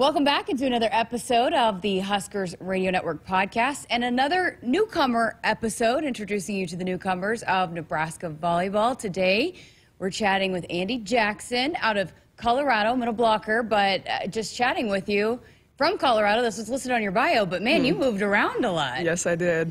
Welcome back into another episode of the Huskers Radio Network podcast and another newcomer episode, introducing you to the newcomers of Nebraska volleyball. Today, we're chatting with Andi Jackson out of Colorado, middle blocker, but just chatting with you from Colorado. This was listed on your bio, but man, you moved around a lot. Yes, I did.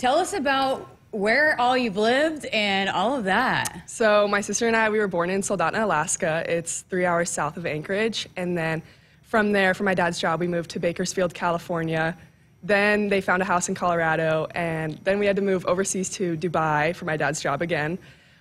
Tell us about where all you've lived and all of that. So my sister and I, we were born in Soldotna, Alaska. It's 3 hours south of Anchorage, and then from there, for my dad's job, we moved to Bakersfield, California. Then they found a house in Colorado, and then we had to move overseas to Dubai for my dad's job again.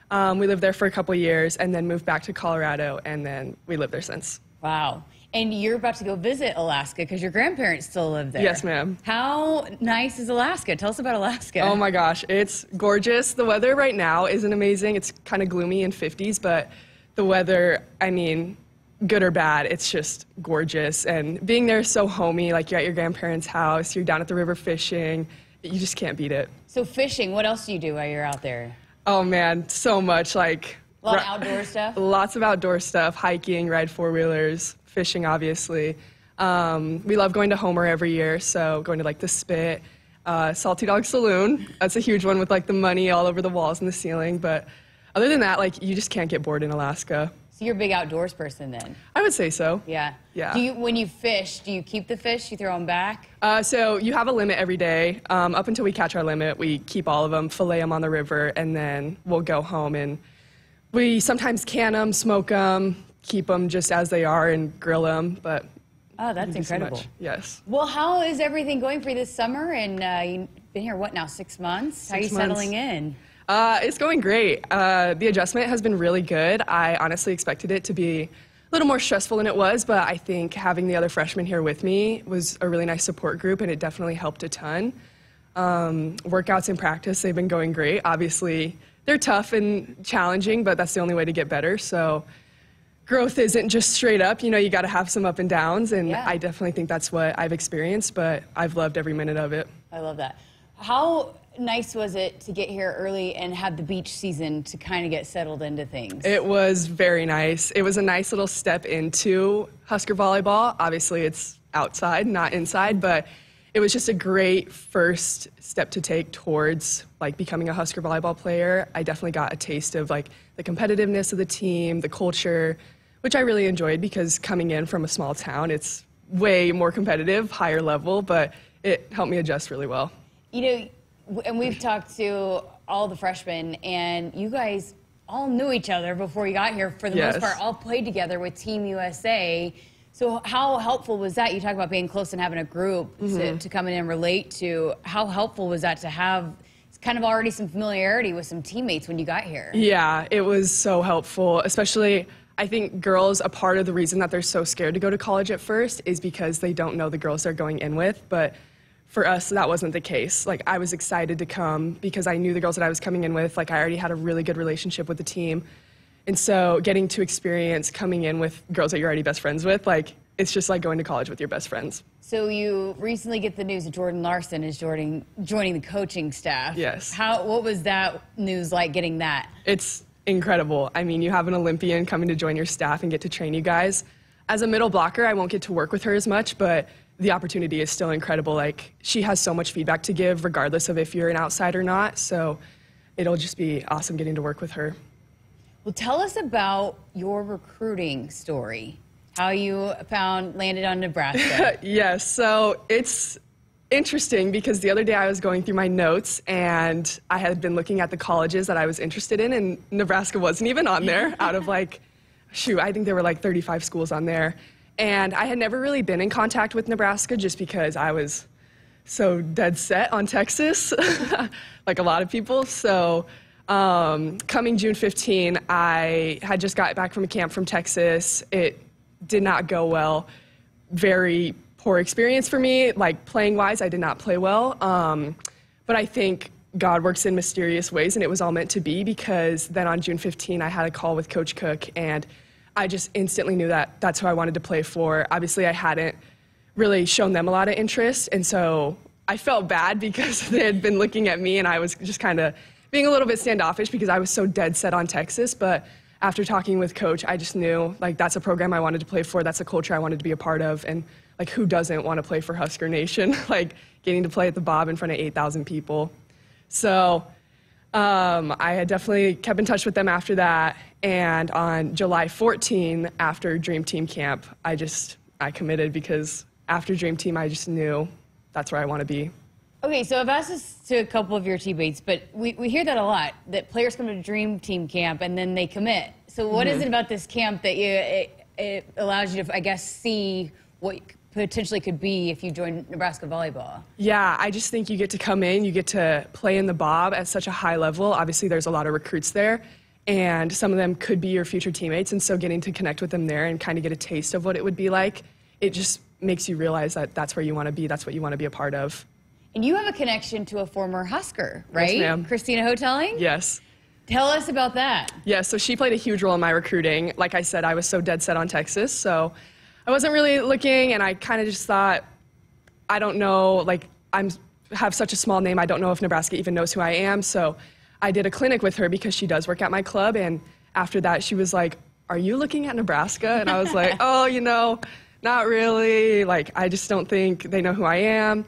We lived there for a couple years, and then moved back to Colorado, and then we lived there since. Wow. And you're about to go visit Alaska because your grandparents still live there. Yes, ma'am. How nice is Alaska? Tell us about Alaska. Oh, my gosh. It's gorgeous. The weather right now isn't amazing. It's kind of gloomy in 50s, but the weather, I mean, good or bad, it's just gorgeous. And being there is so homey. Like, you're at your grandparents' house, you're down at the river fishing. You just can't beat it. So fishing, what else do you do while you're out there? Oh man, so much. Like, a lot of outdoor stuff? Lots of outdoor stuff. Hiking, ride four-wheelers, fishing, obviously. We love going to Homer every year, so going to like the spit, Salty Dog Saloon. That's a huge one with like the money all over the walls and the ceiling. But other than that, like, you just can't get bored in Alaska. So you're a big outdoors person then? I would say so. Yeah. Yeah. Do you, when you fish, do you keep the fish? You throw them back? So you have a limit every day. Up until we catch our limit, we keep all of them, fillet them on the river, and then we'll go home. And we sometimes can them, smoke them, keep them just as they are, and grill them. But oh, that's incredible. So yes. Well, how is everything going for you this summer? And you've been here, what now, 6 months? How are you settling in? It's going great. The adjustment has been really good. I honestly expected it to be a little more stressful than it was, but I think having the other freshmen here with me was a really nice support group, and it definitely helped a ton. Workouts and practice, they've been going great. Obviously, they're tough and challenging, but that's the only way to get better. So growth isn't just straight up. You know, you got to have some up and downs, and yeah. I definitely think that's what I've experienced, but I've loved every minute of it. I love that. How nice was it to get here early and have the beach season to kind of get settled into things? It was very nice. It was a nice little step into Husker volleyball. Obviously, it's outside, not inside, but it was just a great first step to take towards like becoming a Husker volleyball player. I definitely got a taste of like the competitiveness of the team, the culture, which I really enjoyed, because coming in from a small town, it's way more competitive, higher level, but it helped me adjust really well. You know, and we've talked to all the freshmen, and you guys all knew each other before you got here for the most part, all played together with Team USA. So how helpful was that? You talk about being close and having a group to come in and relate to. How helpful was that to have kind of already some familiarity with some teammates when you got here? Yeah, it was so helpful. Especially, I think girls, a part of the reason that they're so scared to go to college at first is because they don't know the girls they're going in with, but for us, that wasn't the case. Like, I was excited to come because I knew the girls that I was coming in with. Like, I already had a really good relationship with the team. And so getting to experience coming in with girls that you're already best friends with, like, it's just like going to college with your best friends. So you recently get the news that Jordan Larson is joining the coaching staff. Yes. What was that news like, getting that? It's incredible. I mean, you have an Olympian coming to join your staff and get to train you guys. As a middle blocker, I won't get to work with her as much, but the opportunity is still incredible. Like, she has so much feedback to give, regardless of if you're an outsider or not. So it'll just be awesome getting to work with her. Well, tell us about your recruiting story, how you landed on Nebraska. Yes, so it's interesting because the other day I was going through my notes, and I had been looking at the colleges that I was interested in, and Nebraska wasn't even on there out of like, shoot, I think there were like 35 schools on there. And I had never really been in contact with Nebraska just because I was so dead set on Texas, like a lot of people. So coming June 15, I had just got back from a camp from Texas. It did not go well. Very poor experience for me. Like, playing-wise, I did not play well. But I think God works in mysterious ways, and it was all meant to be, because then on June 15, I had a call with Coach Cook, and I just instantly knew that that's who I wanted to play for. Obviously, I hadn't really shown them a lot of interest, and so I felt bad because they had been looking at me, and I was just kind of being a little bit standoffish because I was so dead set on Texas. But after talking with Coach, I just knew, like, that's a program I wanted to play for, that's a culture I wanted to be a part of, and, like, who doesn't want to play for Husker Nation? Like, getting to play at the Bob in front of 8,000 people. So I had definitely kept in touch with them after that, and on July 14, after Dream Team Camp, I committed, because after Dream Team, I just knew that's where I want to be. Okay, so I've asked this to a couple of your teammates, but we hear that a lot, that players come to Dream Team Camp and then they commit. So what is it about this camp that it allows you to, I guess, see what potentially could be if you join Nebraska volleyball? Yeah, I just think you get to come in, you get to play in the Bob at such a high level. Obviously, there's a lot of recruits there, and some of them could be your future teammates, and so getting to connect with them there and kind of get a taste of what it would be like, it just makes you realize that that's where you want to be, that's what you want to be a part of. And you have a connection to a former Husker, right? Yes, ma'am. Christina Houtelling? Yes. Tell us about that. Yeah, so she played a huge role in my recruiting. Like I said, I was so dead set on Texas, so I wasn't really looking, and I kind of just thought, I don't know, like, I have such a small name, I don't know if Nebraska even knows who I am, so I did a clinic with her because she does work at my club, and after that she was like, are you looking at Nebraska? And I was like, oh, you know, not really, like, I just don't think they know who I am.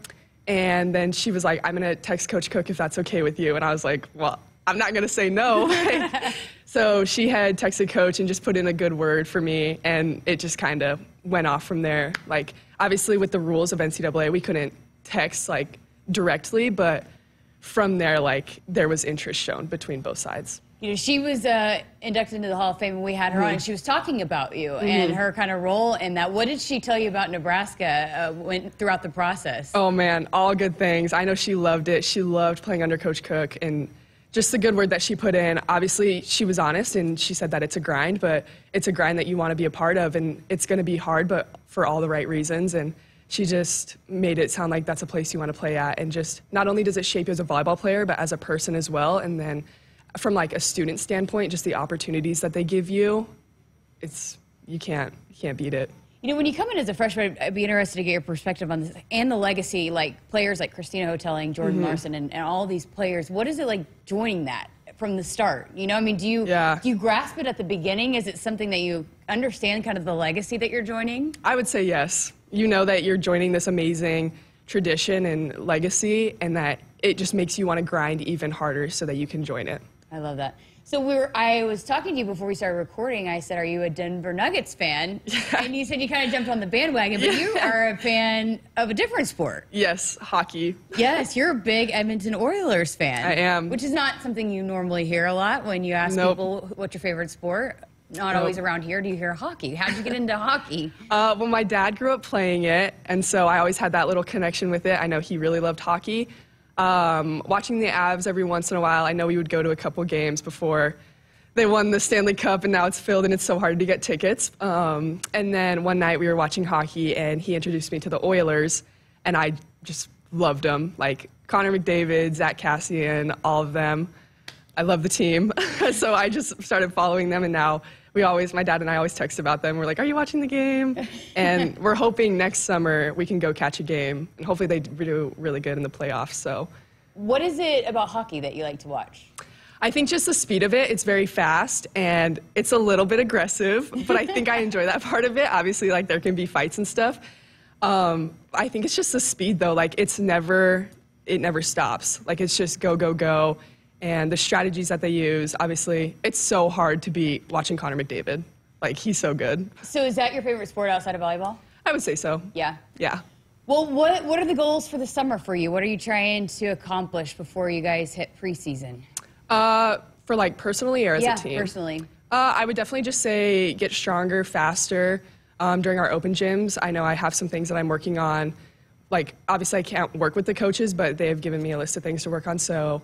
And then she was like, I'm going to text Coach Cook if that's okay with you. And I was like, well, I'm not going to say no. So she had texted Coach and just put in a good word for me. And it just kind of went off from there. Like, obviously, with the rules of NCAA, we couldn't text, like, directly. But from there, like, there was interest shown between both sides. You know, she was inducted into the Hall of Fame, and we had her on, and she was talking about you and her kind of role in that. What did she tell you about Nebraska throughout the process? Oh, man, all good things. I know she loved it. She loved playing under Coach Cook, and just the good word that she put in. Obviously, she was honest, and she said that it's a grind, but it's a grind that you want to be a part of, and it's going to be hard, but for all the right reasons. And she just made it sound like that's a place you want to play at, and just not only does it shape you as a volleyball player, but as a person as well, and then from, like, a student standpoint, just the opportunities that they give you, it's, you can't beat it. You know, when you come in as a freshman, I'd be interested to get your perspective on this and the legacy, like players like Christina Houtelling, Jordan Larson, and all these players. What is it like joining that from the start? You know, I mean, do you grasp it at the beginning? Is it something that you understand, kind of the legacy that you're joining? I would say yes. You know that you're joining this amazing tradition and legacy, and that it just makes you want to grind even harder so that you can join it. I love that. So I was talking to you before we started recording. I said, are you a Denver Nuggets fan? Yeah. And you said you kind of jumped on the bandwagon, but you are a fan of a different sport. Yes, hockey. Yes, you're a big Edmonton Oilers fan. I am. Which is not something you normally hear a lot when you ask people what's your favorite sport. Not always around here do you hear hockey. How'd you get into hockey? Well, my dad grew up playing it, and so I always had that little connection with it. I know he really loved hockey. Watching the Avs every once in a while, I know we would go to a couple games before they won the Stanley Cup, and now it's filled and it's so hard to get tickets. And then one night we were watching hockey, and he introduced me to the Oilers, and I just loved them. Like Connor McDavid, Zach Cassian, all of them. I love the team. So I just started following them, and now my dad and I always text about them. We're like, are you watching the game? And we're hoping next summer we can go catch a game, and hopefully they do really good in the playoffs. So what is it about hockey that you like to watch? I think just the speed of it. It's very fast, and it's a little bit aggressive, but I think I enjoy that part of it. Obviously, like, there can be fights and stuff. I think it's just the speed, though. Like, it never stops. Like, it's just go, go, go. And the strategies that they use, obviously, it's so hard to beat watching Connor McDavid. Like, he's so good. So is that your favorite sport outside of volleyball? I would say so. Yeah. Yeah. Well, what are the goals for the summer for you? What are you trying to accomplish before you guys hit preseason? For, like, personally or as a team? Yeah, personally. I would definitely just say get stronger, faster. During our open gyms, I know I have some things that I'm working on. Like, obviously, I can't work with the coaches, but they have given me a list of things to work on, so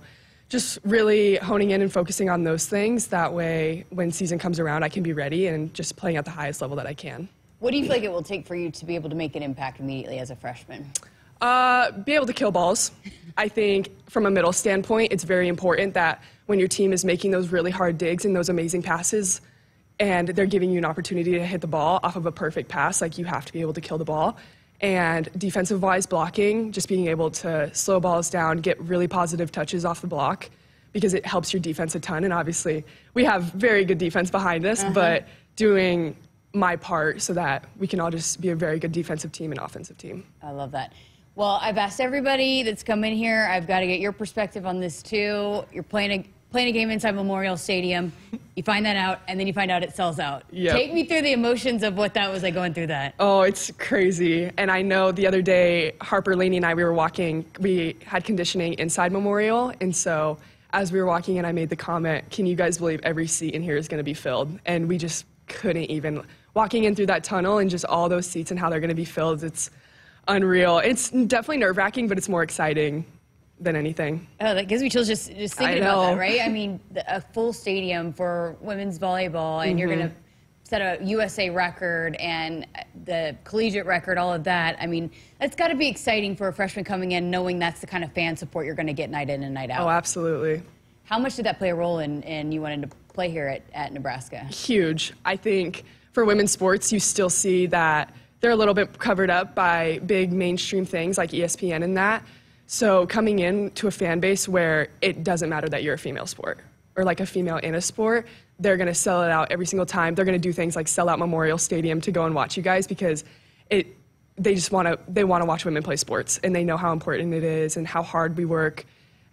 just really honing in and focusing on those things. That way, when season comes around, I can be ready and just playing at the highest level that I can. What do you feel like it will take for you to be able to make an impact immediately as a freshman? Be able to kill balls. I think from a middle standpoint, it's very important that when your team is making those really hard digs and those amazing passes, and they're giving you an opportunity to hit the ball off of a perfect pass, like, you have to be able to kill the ball. And defensive-wise, blocking, just being able to slow balls down, get really positive touches off the block, because it helps your defense a ton. And obviously, we have very good defense behind us, but doing my part so that we can all just be a very good defensive team and offensive team. I love that. Well, I've asked everybody that's come in here. I've got to get your perspective on this, too. You're playing a game inside Memorial Stadium. You find that out, and then you find out it sells out. Yep. Take me through the emotions of what that was like going through that. Oh, it's crazy. And I know the other day, Harper Laney and I, we were walking. We had conditioning inside Memorial, and so as we were walking in, I made the comment, can you guys believe every seat in here is going to be filled? And we just couldn't even. Walking in through that tunnel and just all those seats and how they're going to be filled, it's unreal. It's definitely nerve-wracking, but it's more exciting than anything. Oh, that gives me chills just thinking about that, right? I mean, a full stadium for women's volleyball, and you're going to set a USA record and the collegiate record, all of that. I mean, that's got to be exciting for a freshman coming in, knowing that's the kind of fan support you're going to get night in and night out. Oh, absolutely. How much did that play a role in you wanting to play here at Nebraska? Huge. I think for women's sports, you still see that they're a little bit covered up by big mainstream things like ESPN and that. So coming in to a fan base where it doesn't matter that you're a female sport or like a female in a sport, they're going to sell it out every single time. They're going to do things like sell out Memorial Stadium to go and watch you guys because they want to watch women play sports, and they know how important it is and how hard we work.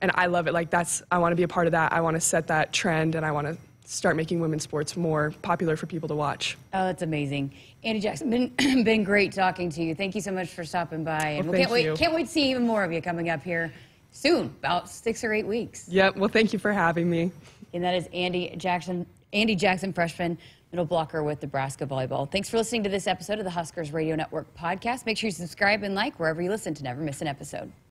And I love it. Like I want to be a part of that. I want to set that trend, and I want to start making women's sports more popular for people to watch. Oh, that's amazing. Andi Jackson, been great talking to you. Thank you so much for stopping by. And well, can't wait to see even more of you coming up here soon, about 6 or 8 weeks. Yep, well, thank you for having me. And that is Andi Jackson, freshman middle blocker with Nebraska Volleyball. Thanks for listening to this episode of the Huskers Radio Network podcast. Make sure you subscribe and like wherever you listen to never miss an episode.